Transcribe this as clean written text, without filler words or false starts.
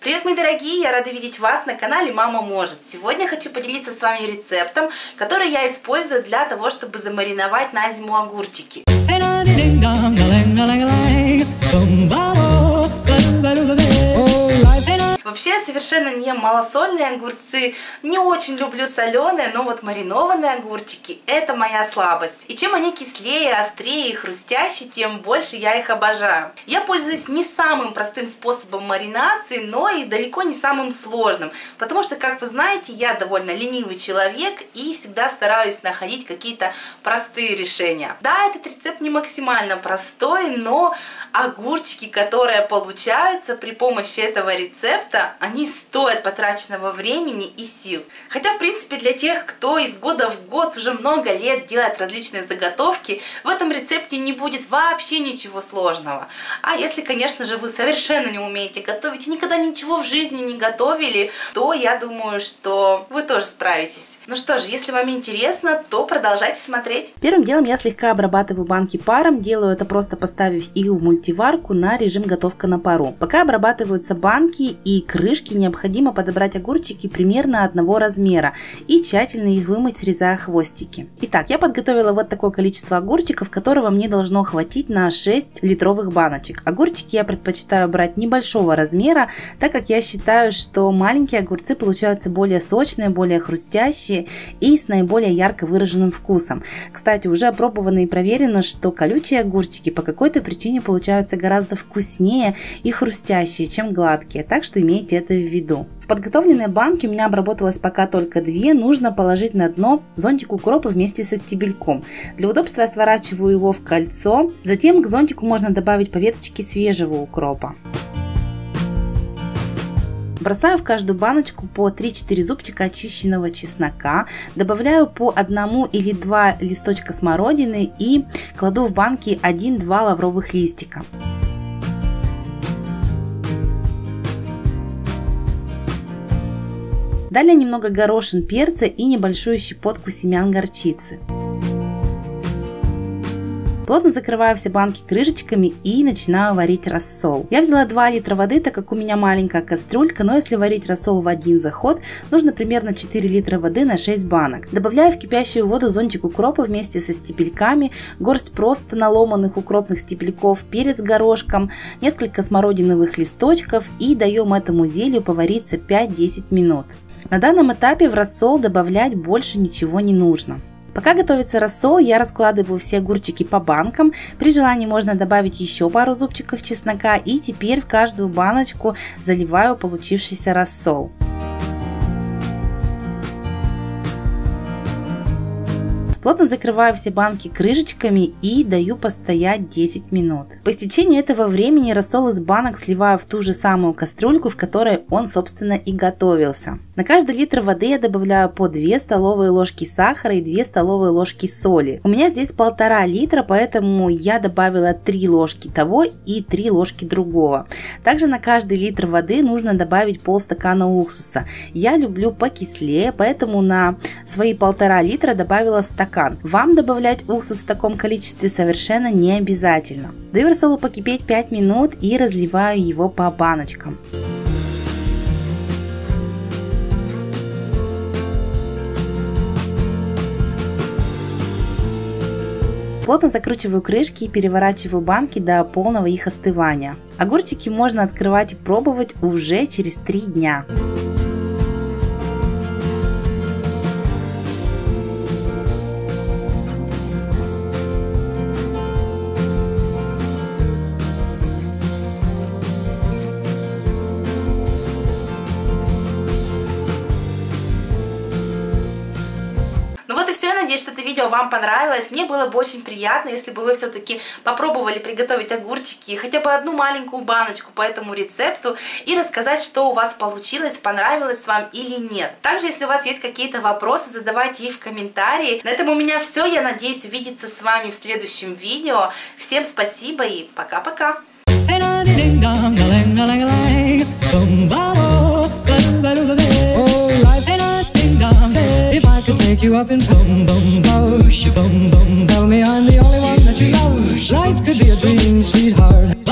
Привет, мои дорогие! Я рада видеть вас на канале Мама Может. Сегодня хочу поделиться с вами рецептом, который я использую для того, чтобы замариновать на зиму огурчики. Вообще я совершенно не малосольные огурцы, не очень люблю соленые, но вот маринованные огурчики – это моя слабость. И чем они кислее, острее и хрустящие, тем больше я их обожаю. Я пользуюсь не самым простым способом маринации, но и далеко не самым сложным, потому что, как вы знаете, я довольно ленивый человек и всегда стараюсь находить какие-то простые решения. Да, этот рецепт не максимально простой, но огурчики, которые получаются при помощи этого рецепта, они стоят потраченного времени и сил. Хотя, в принципе, для тех, кто из года в год уже много лет делает различные заготовки, в этом рецепте не будет вообще ничего сложного. А если, конечно же, вы совершенно не умеете готовить и никогда ничего в жизни не готовили, то я думаю, что вы тоже справитесь. Ну что же, если вам интересно, то продолжайте смотреть. Первым делом я слегка обрабатываю банки паром. Делаю это просто поставив их в мультиварку на режим готовка на пару. Пока обрабатываются банки и крышки, необходимо подобрать огурчики примерно одного размера и тщательно их вымыть, срезая хвостики. Итак, я подготовила вот такое количество огурчиков, которого мне должно хватить на 6 литровых баночек. Огурчики я предпочитаю брать небольшого размера, так как я считаю, что маленькие огурцы получаются более сочные, более хрустящие и с наиболее ярко выраженным вкусом. Кстати, уже опробовано и проверено, что колючие огурчики по какой-то причине получаются гораздо вкуснее и хрустящие, чем гладкие, так что имейте это в виду. В подготовленной банке у меня обработалось пока только 2, нужно положить на дно зонтик укропа вместе со стебельком. Для удобства я сворачиваю его в кольцо, затем к зонтику можно добавить по веточке свежего укропа. Бросаю в каждую баночку по 3-4 зубчика очищенного чеснока, добавляю по 1 или 2 листочка смородины и кладу в банки 1-2 лавровых листика. Далее немного горошин перца и небольшую щепотку семян горчицы. Плотно закрываю все банки крышечками и начинаю варить рассол. Я взяла 2 литра воды, так как у меня маленькая кастрюлька, но если варить рассол в один заход, нужно примерно 4 литра воды на 6 банок. Добавляю в кипящую воду зонтик укропа вместе со стебельками, горсть просто наломанных укропных стебельков, перец горошком, несколько смородиновых листочков и даем этому зелью повариться 5-10 минут. На данном этапе в рассол добавлять больше ничего не нужно. Пока готовится рассол, я раскладываю все огурчики по банкам. При желании можно добавить еще пару зубчиков чеснока. И теперь в каждую баночку заливаю получившийся рассол. Плотно закрываю все банки крышечками и даю постоять 10 минут. По истечении этого времени рассол из банок сливаю в ту же самую кастрюльку, в которой он, собственно, и готовился. На каждый литр воды я добавляю по 2 столовые ложки сахара и 2 столовые ложки соли. У меня здесь 1,5 литра, поэтому я добавила 3 ложки того и 3 ложки другого. Также на каждый литр воды нужно добавить полстакана уксуса. Я люблю покислее, поэтому на свои 1,5 литра добавила стакан. Вам добавлять уксус в таком количестве совершенно не обязательно. Даю рассолу покипеть 5 минут и разливаю его по баночкам. Плотно закручиваю крышки и переворачиваю банки до полного их остывания. Огурчики можно открывать и пробовать уже через 3 дня. Надеюсь, что это видео вам понравилось. Мне было бы очень приятно, если бы вы все-таки попробовали приготовить огурчики, хотя бы одну маленькую баночку по этому рецепту и рассказать, что у вас получилось, понравилось вам или нет. Также, если у вас есть какие-то вопросы, задавайте их в комментарии. На этом у меня все. Я надеюсь увидеться с вами в следующем видео. Всем спасибо и пока-пока! Take you up in boom boom boom, boom boom boom. Tell me I'm the only one that you love. Life could be a dream, sweetheart.